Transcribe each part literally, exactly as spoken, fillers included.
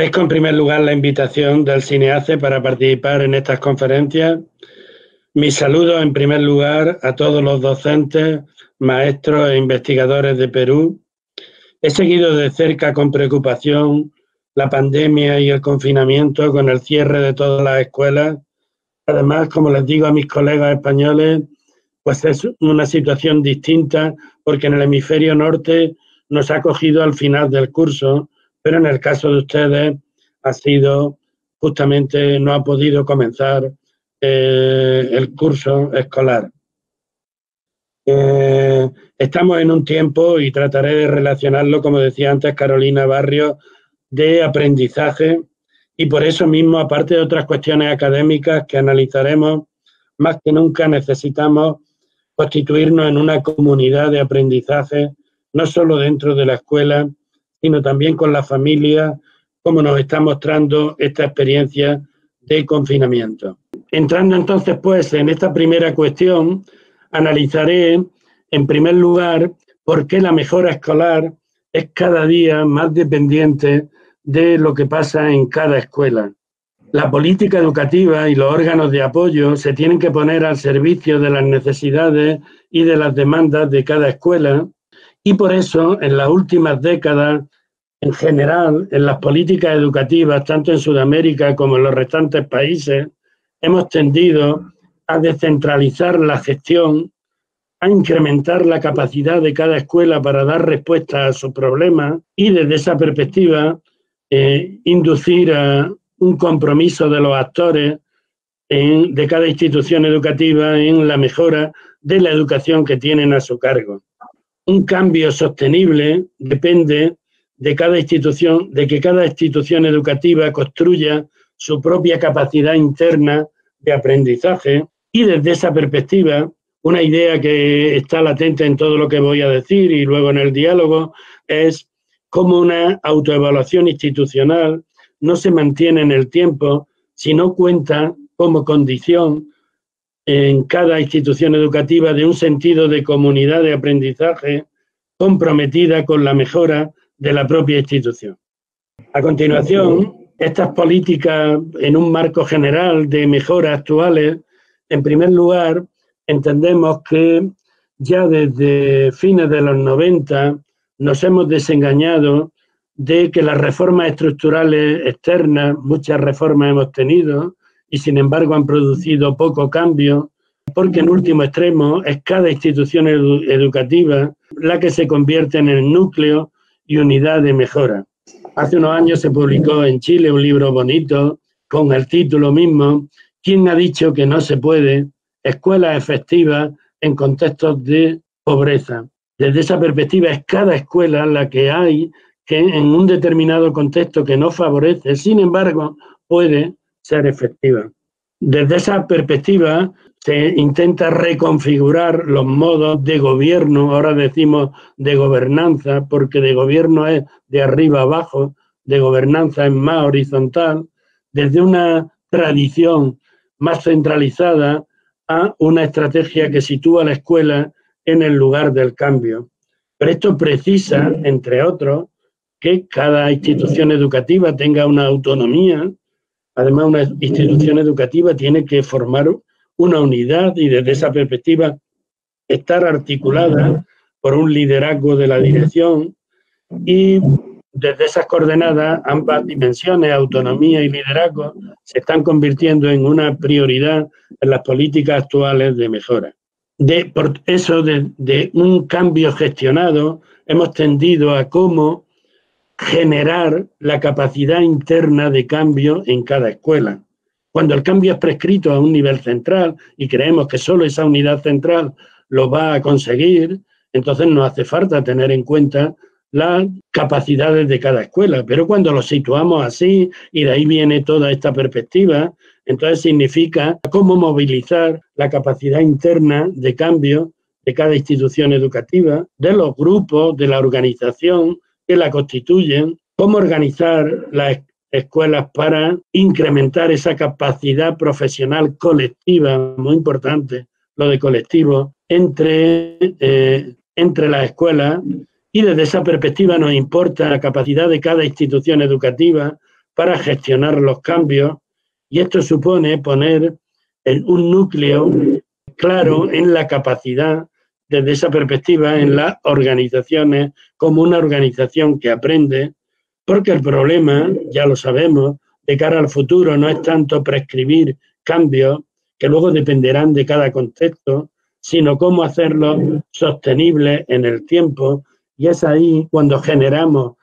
Agradezco en primer lugar la invitación del Sineace para participar en estas conferencias. Mi saludo en primer lugar a todos los docentes, maestros e investigadores de Perú. He seguido de cerca con preocupación la pandemia y el confinamiento con el cierre de todas las escuelas. Además, como les digo a mis colegas españoles, pues es una situación distinta porque en el hemisferio norte nos ha cogido al final del curso, pero en el caso de ustedes ha sido, justamente no ha podido comenzar eh, el curso escolar. Eh, estamos en un tiempo, y trataré de relacionarlo, como decía antes Carolina Barrio, de aprendizaje, y por eso mismo, aparte de otras cuestiones académicas que analizaremos, más que nunca necesitamos constituirnos en una comunidad de aprendizaje, no solo dentro de la escuela, sino también con la familia, como nos está mostrando esta experiencia de confinamiento. Entrando entonces, pues, en esta primera cuestión, analizaré, en primer lugar, por qué la mejora escolar es cada día más dependiente de lo que pasa en cada escuela. La política educativa y los órganos de apoyo se tienen que poner al servicio de las necesidades y de las demandas de cada escuela, y por eso, en las últimas décadas, en general, en las políticas educativas, tanto en Sudamérica como en los restantes países, hemos tendido a descentralizar la gestión, a incrementar la capacidad de cada escuela para dar respuesta a sus problemas y, desde esa perspectiva, eh, inducir a un compromiso de los actores en, de cada institución educativa en la mejora de la educación que tienen a su cargo. Un cambio sostenible depende de cada institución, de que cada institución educativa construya su propia capacidad interna de aprendizaje, y desde esa perspectiva, una idea que está latente en todo lo que voy a decir y luego en el diálogo es cómo una autoevaluación institucional no se mantiene en el tiempo si no cuenta como condición en cada institución educativa de un sentido de comunidad de aprendizaje comprometida con la mejora de la propia institución. A continuación, estas políticas en un marco general de mejora actuales, en primer lugar, entendemos que ya desde fines de los noventa nos hemos desengañado de que las reformas estructurales externas, muchas reformas hemos tenido, y sin embargo han producido poco cambio, porque en último extremo es cada institución edu educativa la que se convierte en el núcleo y unidad de mejora. Hace unos años se publicó en Chile un libro bonito con el título mismo, ¿Quién ha dicho que no se puede? Escuelas efectivas en contextos de pobreza. Desde esa perspectiva es cada escuela la que hay que en un determinado contexto que no favorece, sin embargo puede ser efectiva. Desde esa perspectiva se intenta reconfigurar los modos de gobierno, ahora decimos de gobernanza, porque de gobierno es de arriba abajo, de gobernanza es más horizontal, desde una tradición más centralizada a una estrategia que sitúa a la escuela en el lugar del cambio. Pero esto precisa, entre otros, que cada institución educativa tenga una autonomía. Además, una institución educativa tiene que formar una unidad y desde esa perspectiva estar articulada por un liderazgo de la dirección, y desde esas coordenadas ambas dimensiones, autonomía y liderazgo, se están convirtiendo en una prioridad en las políticas actuales de mejora. De, por eso, de, de un cambio gestionado, hemos tendido a cómo generar la capacidad interna de cambio en cada escuela. Cuando el cambio es prescrito a un nivel central y creemos que solo esa unidad central lo va a conseguir, entonces no hace falta tener en cuenta las capacidades de cada escuela. Pero cuando lo situamos así, y de ahí viene toda esta perspectiva, entonces significa cómo movilizar la capacidad interna de cambio de cada institución educativa, de los grupos, de la organización que la constituyen, cómo organizar las escuelas para incrementar esa capacidad profesional colectiva, muy importante lo de colectivo, entre, eh, entre las escuelas, y desde esa perspectiva nos importa la capacidad de cada institución educativa para gestionar los cambios, y esto supone poner el, un núcleo claro en la capacidad, desde esa perspectiva, en las organizaciones, como una organización que aprende, porque el problema, ya lo sabemos, de cara al futuro no es tanto prescribir cambios, que luego dependerán de cada contexto, sino cómo hacerlos sostenibles en el tiempo, y es ahí cuando generamos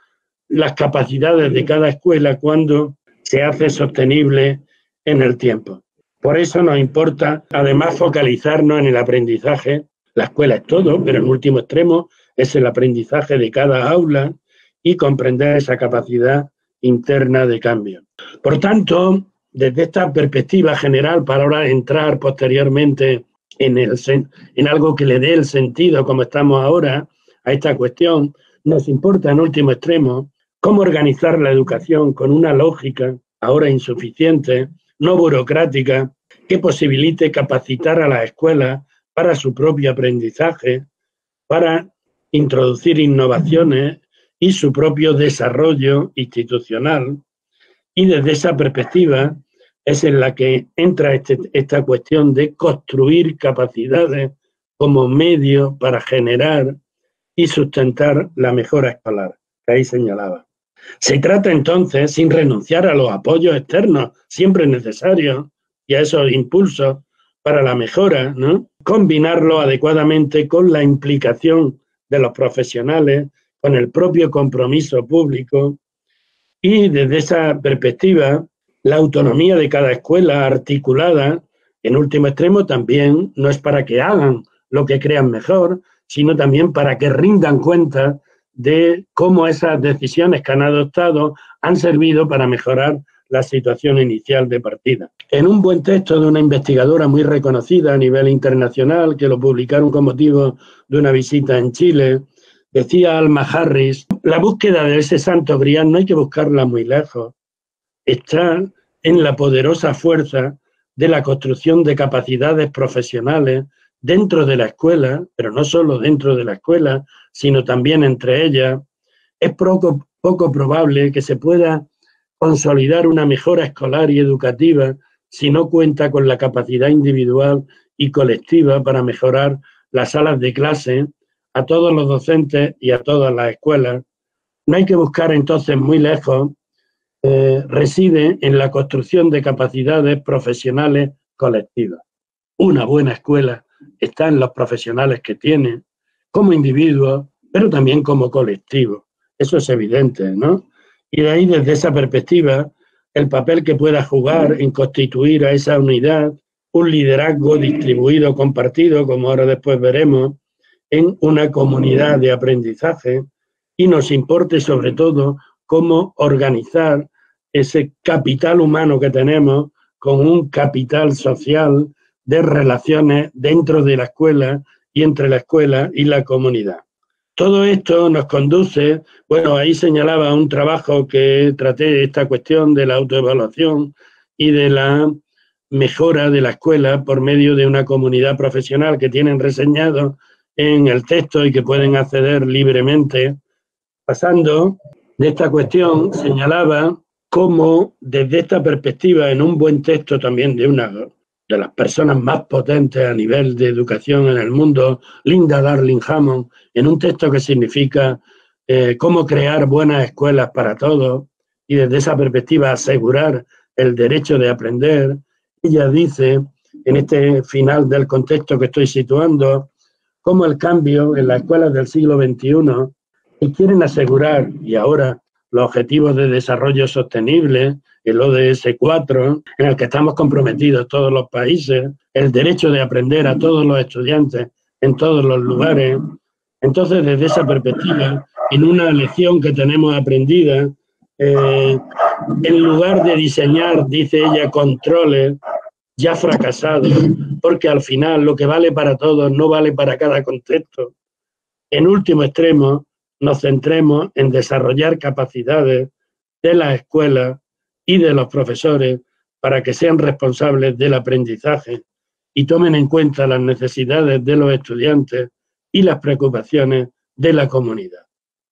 las capacidades de cada escuela, cuando se hace sostenible en el tiempo. Por eso nos importa, además, focalizarnos en el aprendizaje. La escuela es todo, pero en último extremo es el aprendizaje de cada aula y comprender esa capacidad interna de cambio. Por tanto, desde esta perspectiva general, para ahora entrar posteriormente en, el, en algo que le dé el sentido, como estamos ahora, a esta cuestión, nos importa en último extremo cómo organizar la educación con una lógica, ahora insuficiente, no burocrática, que posibilite capacitar a las escuelas para su propio aprendizaje, para introducir innovaciones y su propio desarrollo institucional. Y desde esa perspectiva es en la que entra este, esta cuestión de construir capacidades como medio para generar y sustentar la mejora escolar, que ahí señalaba. Se trata entonces, sin renunciar a los apoyos externos, siempre necesarios, y a esos impulsos para la mejora, ¿no?, combinarlo adecuadamente con la implicación de los profesionales, con el propio compromiso público, y desde esa perspectiva, la autonomía de cada escuela articulada, en último extremo también, no es para que hagan lo que crean mejor, sino también para que rindan cuenta de cómo esas decisiones que han adoptado han servido para mejorar la situación inicial de partida. En un buen texto de una investigadora muy reconocida a nivel internacional, que lo publicaron con motivo de una visita en Chile, decía Alma Harris: la búsqueda de ese santo grial no hay que buscarla muy lejos, está en la poderosa fuerza de la construcción de capacidades profesionales dentro de la escuela, pero no solo dentro de la escuela, sino también entre ellas. Es poco, poco probable que se pueda consolidar una mejora escolar y educativa si no cuenta con la capacidad individual y colectiva para mejorar las salas de clase a todos los docentes y a todas las escuelas. No hay que buscar entonces muy lejos, eh, reside en la construcción de capacidades profesionales colectivas. Una buena escuela está en los profesionales que tiene, como individuos, pero también como colectivo. Eso es evidente, ¿no? Y de ahí, desde esa perspectiva, el papel que pueda jugar en constituir a esa unidad un liderazgo distribuido, compartido, como ahora después veremos, en una comunidad de aprendizaje, y nos importe sobre todo cómo organizar ese capital humano que tenemos con un capital social de relaciones dentro de la escuela y entre la escuela y la comunidad. Todo esto nos conduce, bueno, ahí señalaba un trabajo que traté esta cuestión de la autoevaluación y de la mejora de la escuela por medio de una comunidad profesional que tienen reseñado en el texto y que pueden acceder libremente. Pasando de esta cuestión, señalaba cómo desde esta perspectiva, en un buen texto también de una de las personas más potentes a nivel de educación en el mundo, Linda Darling-Hammond, en un texto que significa eh, cómo crear buenas escuelas para todos, y desde esa perspectiva asegurar el derecho de aprender, ella dice, en este final del contexto que estoy situando, cómo el cambio en las escuelas del siglo veintiuno, que quieren asegurar, y ahora los Objetivos de Desarrollo Sostenible, el O D S cuatro, en el que estamos comprometidos todos los países, el derecho de aprender a todos los estudiantes en todos los lugares. Entonces, desde esa perspectiva, en una lección que tenemos aprendida, eh, en lugar de diseñar, dice ella, controles ya fracasados, porque al final lo que vale para todos no vale para cada contexto. En último extremo, nos centremos en desarrollar capacidades de las escuelas y de los profesores para que sean responsables del aprendizaje y tomen en cuenta las necesidades de los estudiantes y las preocupaciones de la comunidad.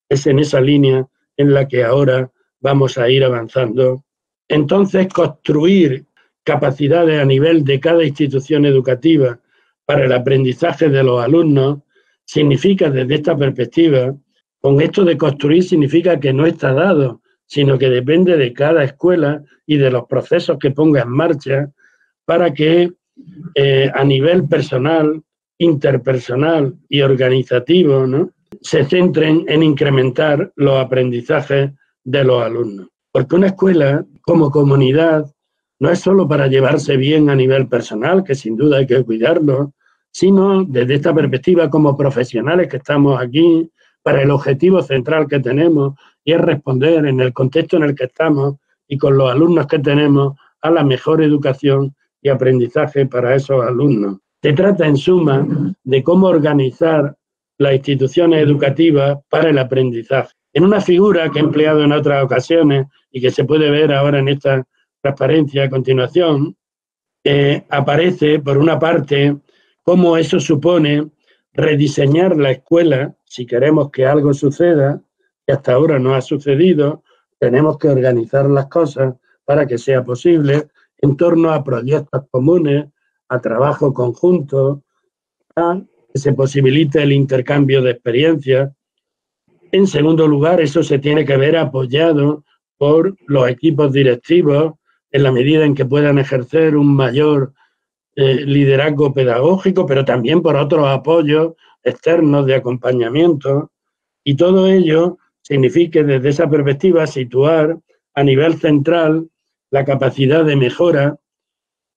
Es en esa línea en la que ahora vamos a ir avanzando Entonces, construir capacidades a nivel de cada institución educativa para el aprendizaje de los alumnos significa, desde esta perspectiva, con esto de construir significa que no está dado, sino que depende de cada escuela y de los procesos que ponga en marcha para que eh, a nivel personal, interpersonal y organizativo, ¿no?, se centren en incrementar los aprendizajes de los alumnos. Porque una escuela como comunidad no es solo para llevarse bien a nivel personal, que sin duda hay que cuidarlo, sino desde esta perspectiva como profesionales que estamos aquí, para el objetivo central que tenemos, y es responder en el contexto en el que estamos y con los alumnos que tenemos a la mejor educación y aprendizaje para esos alumnos. Se trata, en suma, de cómo organizar las instituciones educativas para el aprendizaje. En una figura que he empleado en otras ocasiones y que se puede ver ahora en esta transparencia a continuación, eh, aparece, por una parte, cómo eso supone rediseñar la escuela. Si queremos que algo suceda, que hasta ahora no ha sucedido, tenemos que organizar las cosas para que sea posible en torno a proyectos comunes, a trabajo conjunto, a que se posibilite el intercambio de experiencias. En segundo lugar, eso se tiene que ver apoyado por los equipos directivos en la medida en que puedan ejercer un mayor eh, liderazgo pedagógico, pero también por otros apoyos externos de acompañamiento. Y todo ello significa, desde esa perspectiva, situar a nivel central la capacidad de mejora,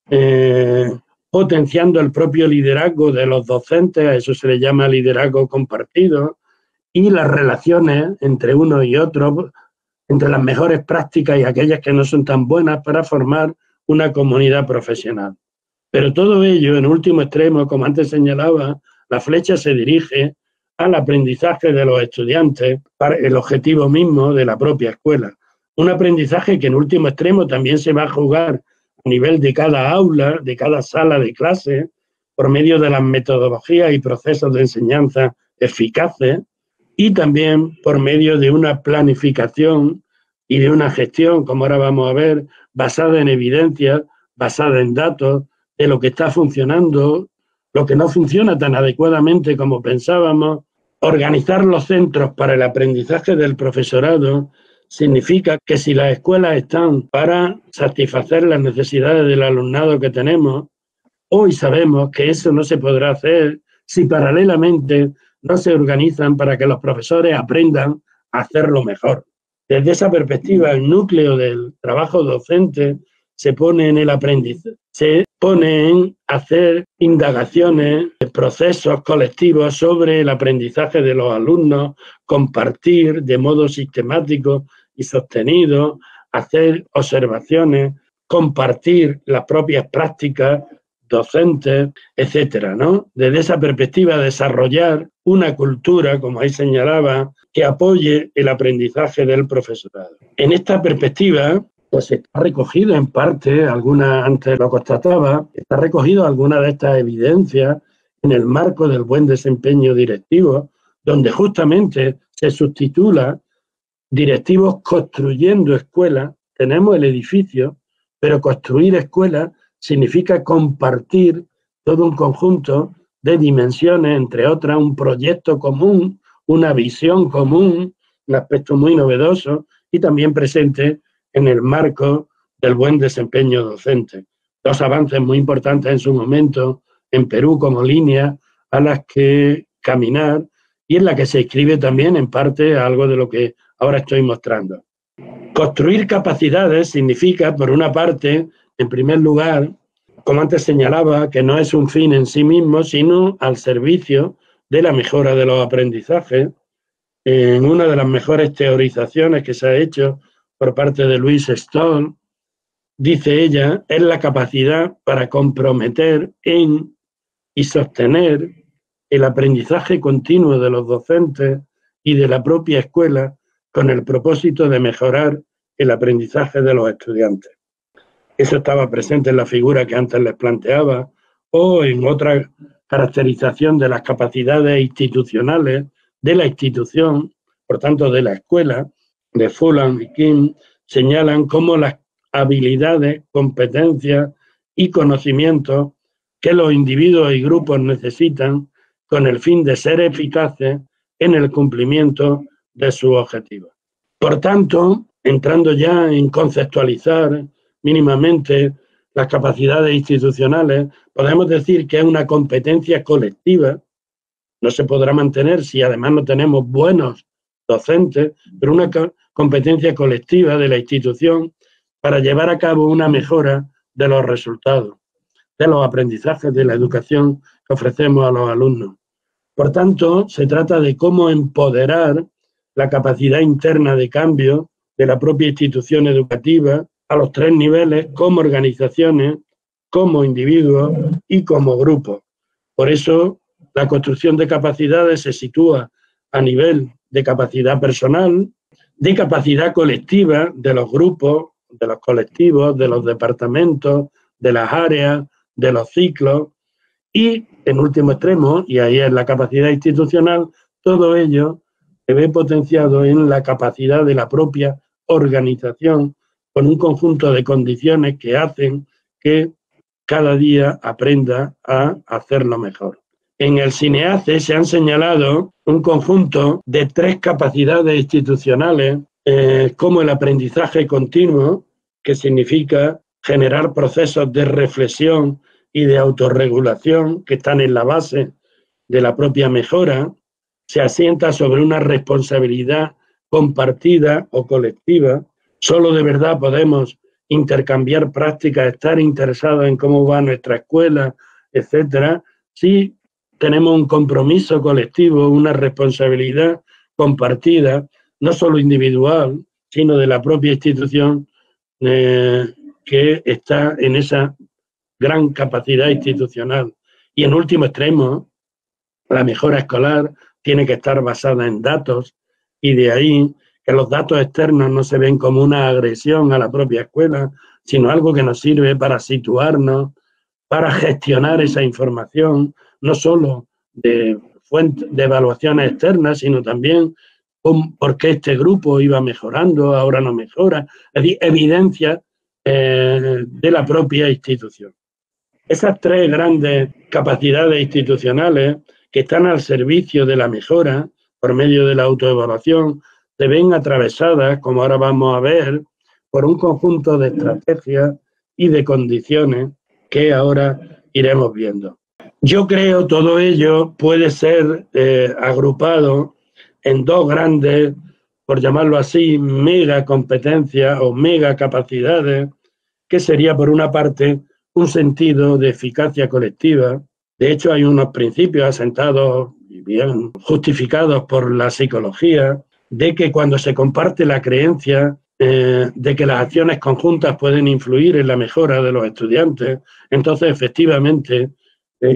eh, potenciando el propio liderazgo de los docentes, a eso se le llama liderazgo compartido, y las relaciones entre uno y otro, entre las mejores prácticas y aquellas que no son tan buenas, para formar una comunidad profesional. Pero todo ello, en último extremo, como antes señalaba, la flecha se dirige al aprendizaje de los estudiantes para el objetivo mismo de la propia escuela. Un aprendizaje que, en último extremo, también se va a jugar a nivel de cada aula, de cada sala de clase, por medio de las metodologías y procesos de enseñanza eficaces, y también por medio de una planificación y de una gestión, como ahora vamos a ver, basada en evidencias, basada en datos de lo que está funcionando, lo que no funciona tan adecuadamente como pensábamos. Organizar los centros para el aprendizaje del profesorado significa que si las escuelas están para satisfacer las necesidades del alumnado que tenemos, hoy sabemos que eso no se podrá hacer si paralelamente no se organizan para que los profesores aprendan a hacerlo mejor. Desde esa perspectiva, el núcleo del trabajo docente se pone en el aprendiz, se pone en hacer indagaciones, procesos colectivos sobre el aprendizaje de los alumnos, compartir de modo sistemático y sostenido, hacer observaciones, compartir las propias prácticas docentes, etcétera, ¿no? Desde esa perspectiva, desarrollar una cultura, como ahí señalaba, que apoye el aprendizaje del profesorado. En esta perspectiva, pues está recogida en parte, alguna antes lo constataba, está recogido alguna de estas evidencias en el marco del buen desempeño directivo, donde justamente se sustitula directivos construyendo escuelas. Tenemos el edificio, pero construir escuelas significa compartir todo un conjunto de dimensiones, entre otras, un proyecto común, una visión común, un aspecto muy novedoso y también presente en el marco del buen desempeño docente. Dos avances muy importantes en su momento en Perú como línea a las que caminar y en la que se escribe también en parte algo de lo que ahora estoy mostrando. Construir capacidades significa, por una parte, en primer lugar, como antes señalaba, que no es un fin en sí mismo, sino al servicio de la mejora de los aprendizajes. En una de las mejores teorizaciones que se ha hecho por parte de Louise Stoll, dice ella, es la capacidad para comprometer en y sostener el aprendizaje continuo de los docentes y de la propia escuela con el propósito de mejorar el aprendizaje de los estudiantes. Eso estaba presente en la figura que antes les planteaba, o en otra caracterización de las capacidades institucionales de la institución, por tanto de la escuela, de Fullan y Kim, señalan cómo las habilidades, competencias y conocimientos que los individuos y grupos necesitan con el fin de ser eficaces en el cumplimiento de sus objetivos. Por tanto, entrando ya en conceptualizar mínimamente las capacidades institucionales, podemos decir que es una competencia colectiva. No se podrá mantener si además no tenemos buenos docentes, pero una competencia colectiva de la institución para llevar a cabo una mejora de los resultados, de los aprendizajes, de la educación que ofrecemos a los alumnos. Por tanto, se trata de cómo empoderar la capacidad interna de cambio de la propia institución educativa a los tres niveles, como organizaciones, como individuos y como grupos. Por eso, la construcción de capacidades se sitúa a nivel de capacidad personal, de capacidad colectiva de los grupos, de los colectivos, de los departamentos, de las áreas, de los ciclos y, en último extremo, y ahí es la capacidad institucional, todo ello se ve potenciado en la capacidad de la propia organización con un conjunto de condiciones que hacen que cada día aprenda a hacerlo mejor. En el Sineace se han señalado un conjunto de tres capacidades institucionales, eh, como el aprendizaje continuo, que significa generar procesos de reflexión y de autorregulación que están en la base de la propia mejora, se asienta sobre una responsabilidad compartida o colectiva. Solo de verdad podemos intercambiar prácticas, estar interesados en cómo va nuestra escuela, etcétera, si tenemos un compromiso colectivo, una responsabilidad compartida, no solo individual, sino de la propia institución eh, que está en esa gran capacidad institucional. Y en último extremo, la mejora escolar tiene que estar basada en datos, y de ahí que los datos externos no se ven como una agresión a la propia escuela, sino algo que nos sirve para situarnos, para gestionar esa información, no solo de, fuente, de evaluaciones externas, sino también con, porque este grupo iba mejorando, ahora no mejora, es decir, evidencia eh, de la propia institución. Esas tres grandes capacidades institucionales que están al servicio de la mejora por medio de la autoevaluación se ven atravesadas, como ahora vamos a ver, por un conjunto de estrategias y de condiciones que ahora iremos viendo. Yo creo que todo ello puede ser eh, agrupado en dos grandes, por llamarlo así, mega competencias o mega capacidades, que sería por una parte un sentido de eficacia colectiva. De hecho, hay unos principios asentados y bien justificados por la psicología de que cuando se comparte la creencia eh, de que las acciones conjuntas pueden influir en la mejora de los estudiantes, entonces efectivamente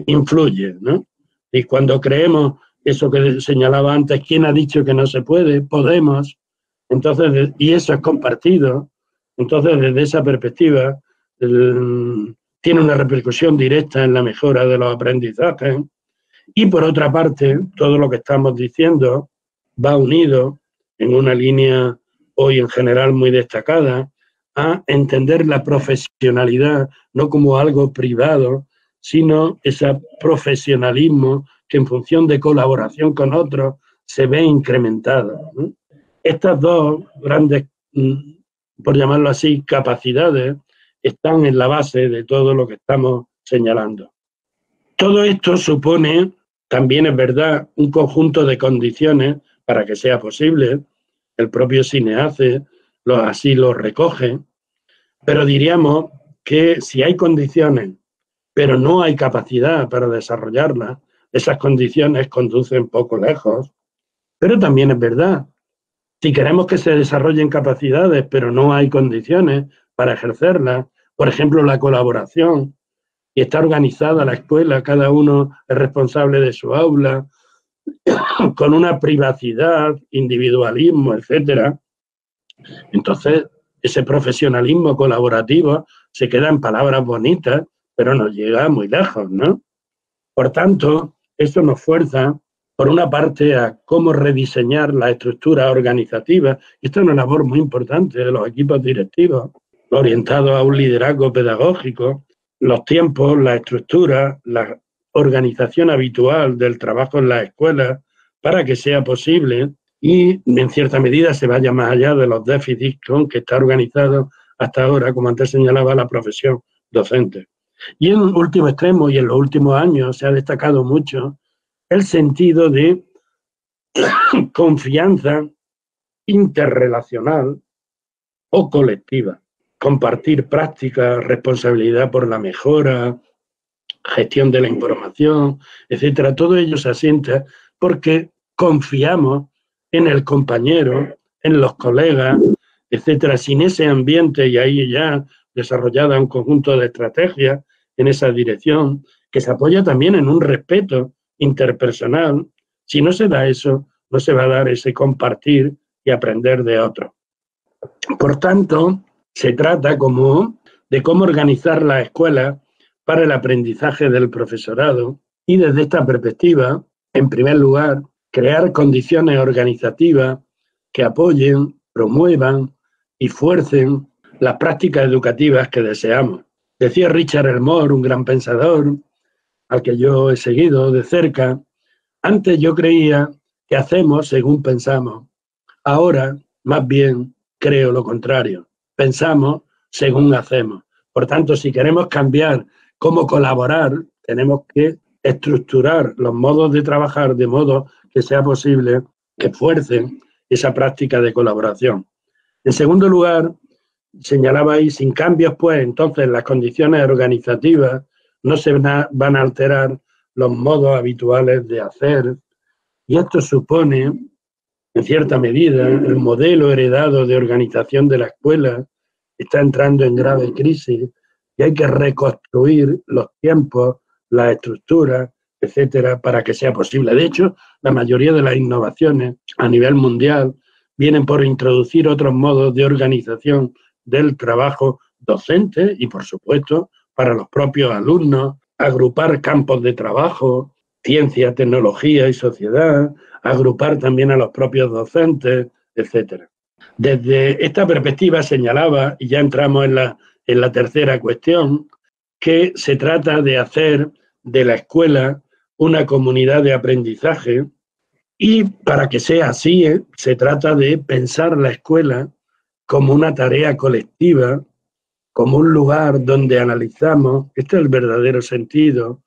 influye, ¿no? Y cuando creemos eso que señalaba antes, ¿quién ha dicho que no se puede? Podemos. Entonces, y eso es compartido. Entonces, desde esa perspectiva, el, tiene una repercusión directa en la mejora de los aprendizajes. Y por otra parte, todo lo que estamos diciendo va unido en una línea hoy en general muy destacada a entender la profesionalidad no como algo privado, sino ese profesionalismo que en función de colaboración con otros se ve incrementado, ¿no? Estas dos grandes, por llamarlo así, capacidades están en la base de todo lo que estamos señalando. Todo esto supone, también es verdad, un conjunto de condiciones para que sea posible. El propio Sineace lo, así lo recoge, pero diríamos que si hay condiciones pero no hay capacidad para desarrollarla, esas condiciones conducen poco lejos. Pero también es verdad, si queremos que se desarrollen capacidades, pero no hay condiciones para ejercerlas, por ejemplo, la colaboración, y está organizada la escuela, cada uno es responsable de su aula, con una privacidad, individualismo, etcétera, entonces ese profesionalismo colaborativo se queda en palabras bonitas, pero nos llega muy lejos, ¿no? Por tanto, esto nos fuerza, por una parte, a cómo rediseñar la estructura organizativa. Esto es una labor muy importante de los equipos directivos, orientado a un liderazgo pedagógico, los tiempos, la estructura, la organización habitual del trabajo en las escuelas para que sea posible y, en cierta medida, se vaya más allá de los déficits con que está organizado hasta ahora, como antes señalaba, la profesión docente. Y en último extremo, y en los últimos años se ha destacado mucho, el sentido de confianza interrelacional o colectiva. Compartir prácticas, responsabilidad por la mejora, gestión de la información, etcétera. Todo ello se asienta porque confiamos en el compañero, en los colegas, etcétera. Sin ese ambiente, y ahí ya desarrollada un conjunto de estrategias en esa dirección, que se apoya también en un respeto interpersonal, si no se da eso, no se va a dar ese compartir y aprender de otros. Por tanto, se trata como de cómo organizar la escuela para el aprendizaje del profesorado y desde esta perspectiva, en primer lugar, crear condiciones organizativas que apoyen, promuevan y fuercen las prácticas educativas que deseamos. Decía Richard Elmore, un gran pensador, al que yo he seguido de cerca, antes yo creía que hacemos según pensamos, ahora más bien creo lo contrario, pensamos según hacemos. Por tanto, si queremos cambiar cómo colaborar, tenemos que estructurar los modos de trabajar de modo que sea posible que fuercen esa práctica de colaboración. En segundo lugar, señalaba ahí, sin cambios, pues entonces las condiciones organizativas no se van a alterar los modos habituales de hacer, y esto supone, en cierta medida, el modelo heredado de organización de la escuela está entrando en grave crisis y hay que reconstruir los tiempos, las estructuras, etcétera, para que sea posible. De hecho, la mayoría de las innovaciones a nivel mundial vienen por introducir otros modos de organización del trabajo docente y, por supuesto, para los propios alumnos, agrupar campos de trabajo, ciencia, tecnología y sociedad, agrupar también a los propios docentes, etcétera. Desde esta perspectiva señalaba, y ya entramos en la, en la tercera cuestión, que se trata de hacer de la escuela una comunidad de aprendizaje y para que sea así, ¿eh? se trata de pensar la escuela como una tarea colectiva, como un lugar donde analizamos, este es el verdadero sentido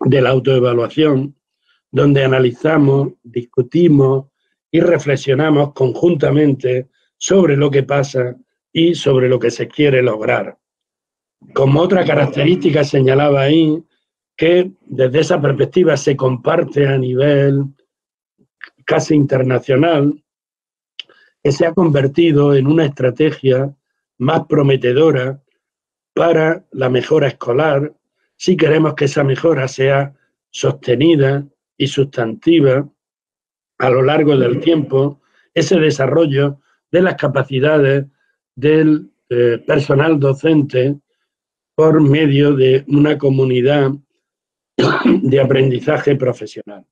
de la autoevaluación, donde analizamos, discutimos y reflexionamos conjuntamente sobre lo que pasa y sobre lo que se quiere lograr. Como otra característica señalaba ahí, que desde esa perspectiva se comparte a nivel casi internacional, que se ha convertido en una estrategia más prometedora para la mejora escolar, si queremos que esa mejora sea sostenida y sustantiva a lo largo del tiempo, ese desarrollo de las capacidades del eh, personal docente por medio de una comunidad de aprendizaje profesional.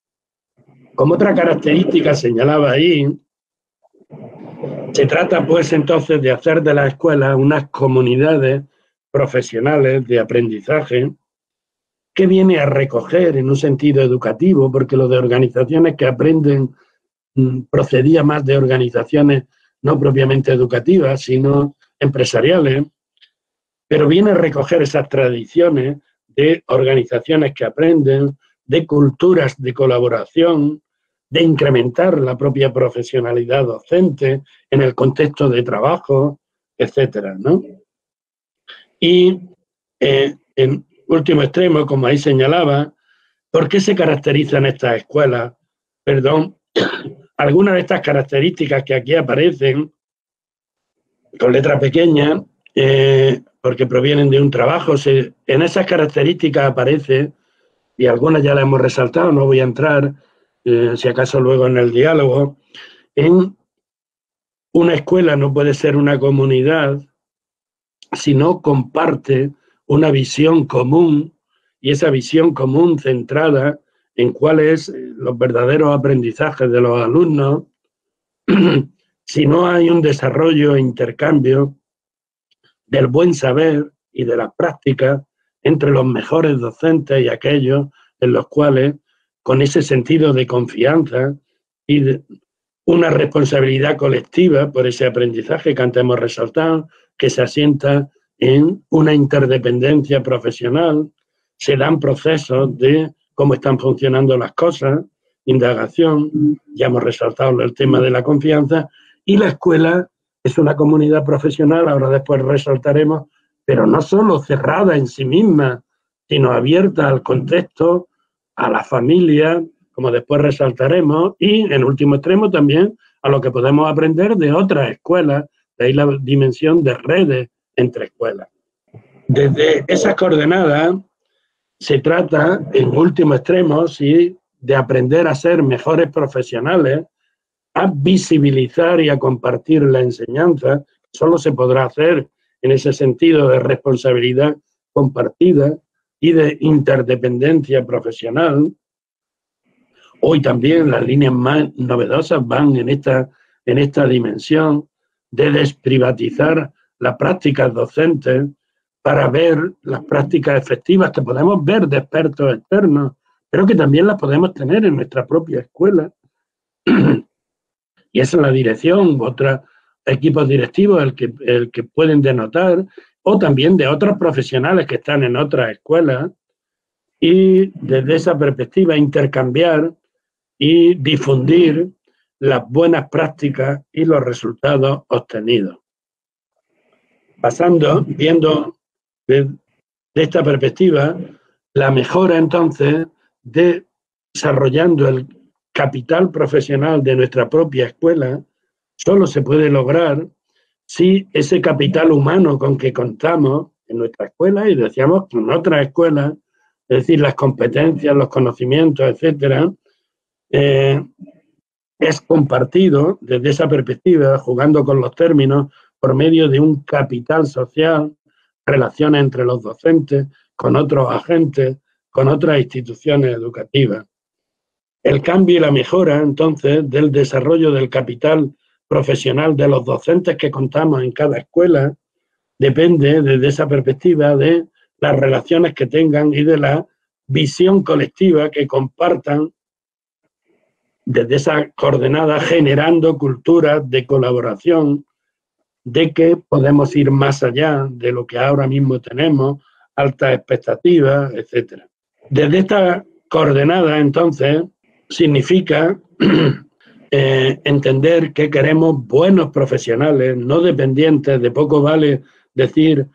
Como otra característica señalaba ahí, se trata pues entonces de hacer de las escuelas unas comunidades profesionales de aprendizaje que viene a recoger en un sentido educativo, porque lo de organizaciones que aprenden procedía más de organizaciones no propiamente educativas, sino empresariales, pero viene a recoger esas tradiciones de organizaciones que aprenden, de culturas de colaboración, de incrementar la propia profesionalidad docente en el contexto de trabajo, etcétera, ¿no? Y eh, en último extremo, como ahí señalaba, ¿por qué se caracterizan estas escuelas? Perdón, algunas de estas características que aquí aparecen, con letra pequeña, eh, porque provienen de un trabajo, se, en esas características aparece, y algunas ya las hemos resaltado, no voy a entrar, Eh, si acaso luego en el diálogo, en una escuela no puede ser una comunidad si no comparte una visión común y esa visión común centrada en cuáles son los verdaderos aprendizajes de los alumnos, si no hay un desarrollo e intercambio del buen saber y de las prácticas entre los mejores docentes y aquellos en los cuales, con ese sentido de confianza y de una responsabilidad colectiva por ese aprendizaje que antes hemos resaltado, que se asienta en una interdependencia profesional, se dan procesos de cómo están funcionando las cosas, indagación, ya hemos resaltado el tema de la confianza, y la escuela es una comunidad profesional, ahora después resaltaremos, pero no solo cerrada en sí misma, sino abierta al contexto, a la familia, como después resaltaremos, y en último extremo también a lo que podemos aprender de otras escuelas, de ahí la dimensión de redes entre escuelas. Desde esas coordenadas se trata, en último extremo, sí, de aprender a ser mejores profesionales, a visibilizar y a compartir la enseñanza. Solo se podrá hacer en ese sentido de responsabilidad compartida y de interdependencia profesional. Hoy también las líneas más novedosas van en esta, en esta dimensión de desprivatizar las prácticas docentes para ver las prácticas efectivas que podemos ver de expertos externos, pero que también las podemos tener en nuestra propia escuela. Y esa es la dirección, otros equipos directivos, el que, el que pueden denotar, o también de otros profesionales que están en otras escuelas, y desde esa perspectiva intercambiar y difundir las buenas prácticas y los resultados obtenidos. Pasando, viendo de, de esta perspectiva, la mejora entonces de desarrollando el capital profesional de nuestra propia escuela, solo se puede lograr si ese capital humano con que contamos en nuestra escuela, y decíamos con otras escuelas, es decir, las competencias, los conocimientos, etcétera, eh, es compartido desde esa perspectiva, jugando con los términos, por medio de un capital social, relaciones entre los docentes, con otros agentes, con otras instituciones educativas. El cambio y la mejora, entonces, del desarrollo del capital profesional de los docentes que contamos en cada escuela, depende desde esa perspectiva de las relaciones que tengan y de la visión colectiva que compartan desde esa coordenada, generando culturas de colaboración, de que podemos ir más allá de lo que ahora mismo tenemos, altas expectativas, etcétera. Desde esta coordenada, entonces, significa eh, entender que queremos buenos profesionales, no dependientes. De poco vale decir,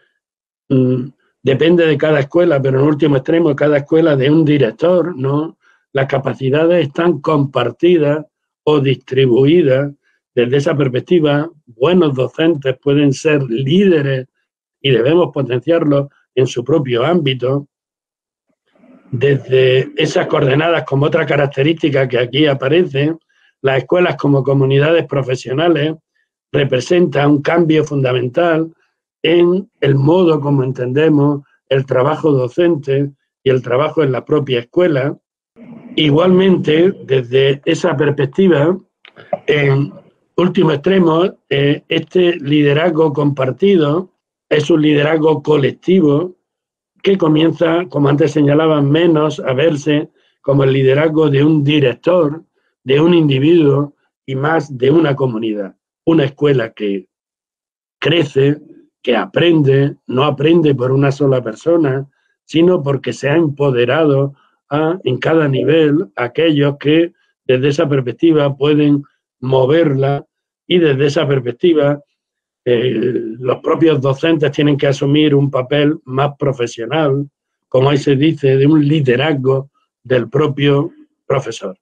mmm, depende de cada escuela, pero en último extremo, cada escuela de un director, ¿no? Las capacidades están compartidas o distribuidas. Desde esa perspectiva, buenos docentes pueden ser líderes y debemos potenciarlos en su propio ámbito. Desde esas coordenadas, como otra característica que aquí aparece, las escuelas como comunidades profesionales representan un cambio fundamental en el modo como entendemos el trabajo docente y el trabajo en la propia escuela. Igualmente, desde esa perspectiva, en último extremo, eh, este liderazgo compartido es un liderazgo colectivo que comienza, como antes señalaba, menos a verse como el liderazgo de un director, de un individuo, y más de una comunidad. Una escuela que crece, que aprende, no aprende por una sola persona, sino porque se ha empoderado a, en cada nivel, a aquellos que desde esa perspectiva pueden moverla, y desde esa perspectiva eh, los propios docentes tienen que asumir un papel más profesional, como ahí se dice, de un liderazgo del propio profesor.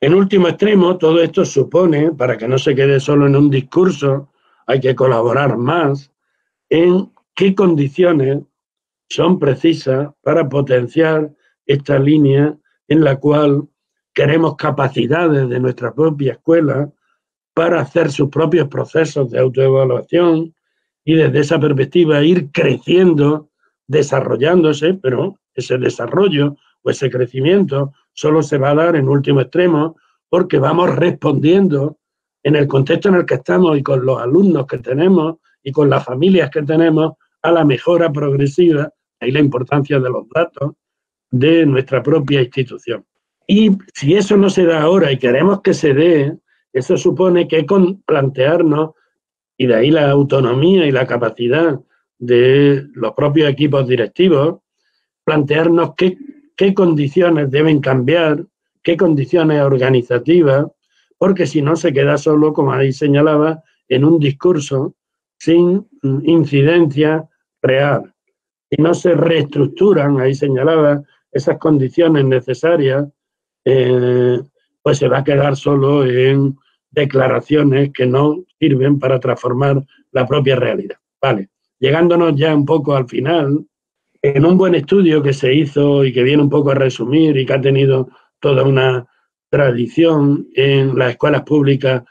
En último extremo, todo esto supone, para que no se quede solo en un discurso, hay que colaborar más en qué condiciones son precisas para potenciar esta línea en la cual queremos capacidades de nuestra propia escuela para hacer sus propios procesos de autoevaluación y desde esa perspectiva ir creciendo, desarrollándose, pero ese desarrollo o ese crecimiento solo se va a dar en último extremo porque vamos respondiendo en el contexto en el que estamos y con los alumnos que tenemos y con las familias que tenemos a la mejora progresiva, ahí la importancia de los datos, de nuestra propia institución. Y si eso no se da ahora y queremos que se dé, eso supone que con plantearnos, y de ahí la autonomía y la capacidad de los propios equipos directivos, plantearnos qué, qué condiciones deben cambiar, qué condiciones organizativas, porque si no se queda solo, como ahí señalaba, en un discurso sin incidencia real. Si no se reestructuran, ahí señalaba, esas condiciones necesarias, eh, pues se va a quedar solo en declaraciones que no sirven para transformar la propia realidad. Vale, llegándonos ya un poco al final, en un buen estudio que se hizo y que viene un poco a resumir y que ha tenido toda una tradición en las escuelas públicas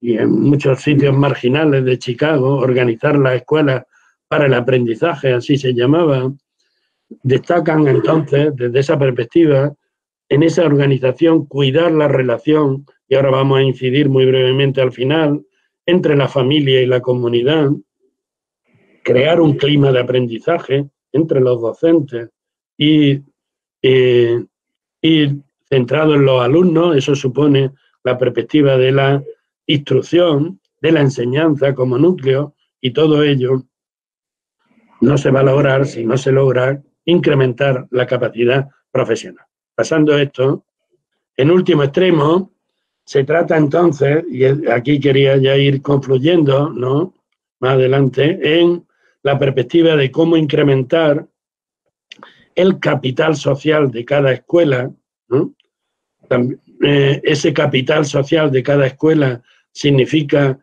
y en muchos sitios marginales de Chicago, organizar las escuelas para el aprendizaje, así se llamaba, destacan entonces, desde esa perspectiva, en esa organización, cuidar la relación, y ahora vamos a incidir muy brevemente al final, entre la familia y la comunidad, crear un clima de aprendizaje entre los docentes y, eh, y centrado en los alumnos, eso supone la perspectiva de la instrucción, de la enseñanza como núcleo, y todo ello no se va a lograr si no se logra incrementar la capacidad profesional. Pasando esto, en último extremo, se trata entonces, y aquí quería ya ir confluyendo, ¿no?, más adelante, en la perspectiva de cómo incrementar el capital social de cada escuela, ¿no? También, eh, ese capital social de cada escuela significa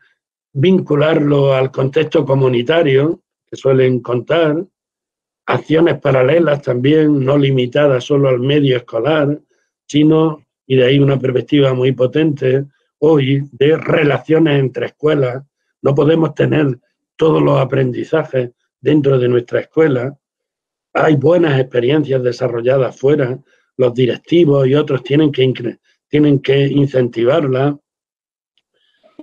vincularlo al contexto comunitario, que suelen contar, acciones paralelas también, no limitadas solo al medio escolar, sino, y de ahí una perspectiva muy potente hoy, de relaciones entre escuelas. No podemos tener todos los aprendizajes dentro de nuestra escuela. Hay buenas experiencias desarrolladas fuera, los directivos y otros tienen que, tienen que incentivarlas.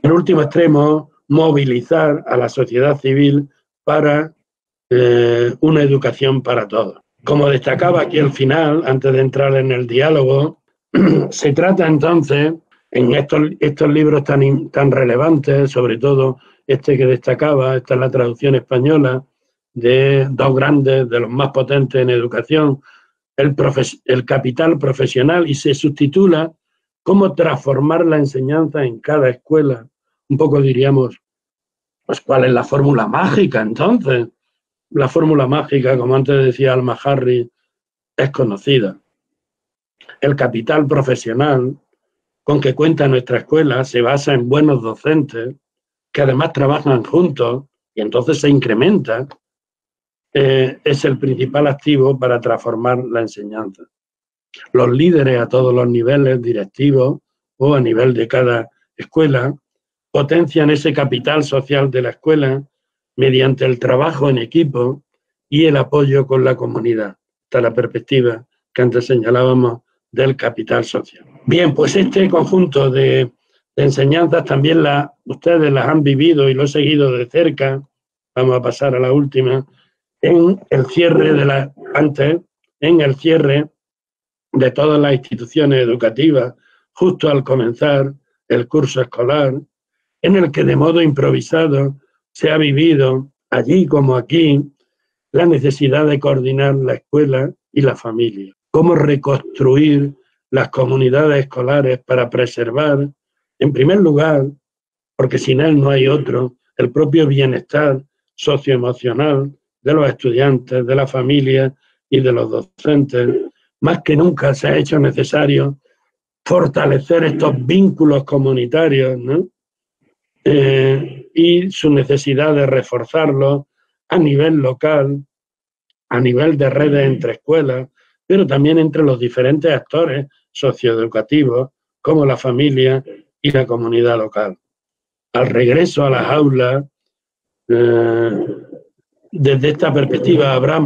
En último extremo, movilizar a la sociedad civil para eh, una educación para todos. Como destacaba aquí al final, antes de entrar en el diálogo, se trata entonces, en estos, estos libros tan, tan relevantes, sobre todo este que destacaba, esta es la traducción española, de dos grandes, de los más potentes en educación, el, profes, el capital profesional, y se subtitula cómo transformar la enseñanza en cada escuela. Un poco diríamos, pues, ¿cuál es la fórmula mágica entonces? La fórmula mágica, como antes decía Alma Harris, es conocida. El capital profesional con que cuenta nuestra escuela se basa en buenos docentes que además trabajan juntos y entonces se incrementa. Eh, es el principal activo para transformar la enseñanza. Los líderes a todos los niveles directivos o a nivel de cada escuela potencian ese capital social de la escuela mediante el trabajo en equipo y el apoyo con la comunidad. Esta es la perspectiva que antes señalábamos del capital social. Bien, pues este conjunto de, de enseñanzas también la, ustedes las han vivido y lo he seguido de cerca. Vamos a pasar a la última. En el cierre de la, antes, en el cierre de todas las instituciones educativas, justo al comenzar el curso escolar, en el que de modo improvisado se ha vivido, allí como aquí, la necesidad de coordinar la escuela y la familia. Cómo reconstruir las comunidades escolares para preservar, en primer lugar, porque sin él no hay otro, el propio bienestar socioemocional de los estudiantes, de la familia y de los docentes. Más que nunca se ha hecho necesario fortalecer estos vínculos comunitarios, ¿no? Eh, y su necesidad de reforzarlos a nivel local, a nivel de redes entre escuelas, pero también entre los diferentes actores socioeducativos, como la familia y la comunidad local. Al regreso a las aulas, eh, desde esta perspectiva habrá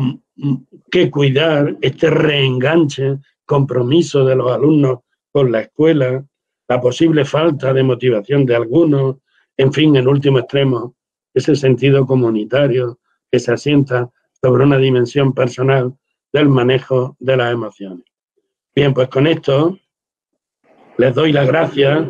que cuidar este reenganche, compromiso de los alumnos con la escuela, la posible falta de motivación de algunos, en fin, en último extremo, ese sentido comunitario que se asienta sobre una dimensión personal del manejo de las emociones. Bien, pues con esto les doy las gracias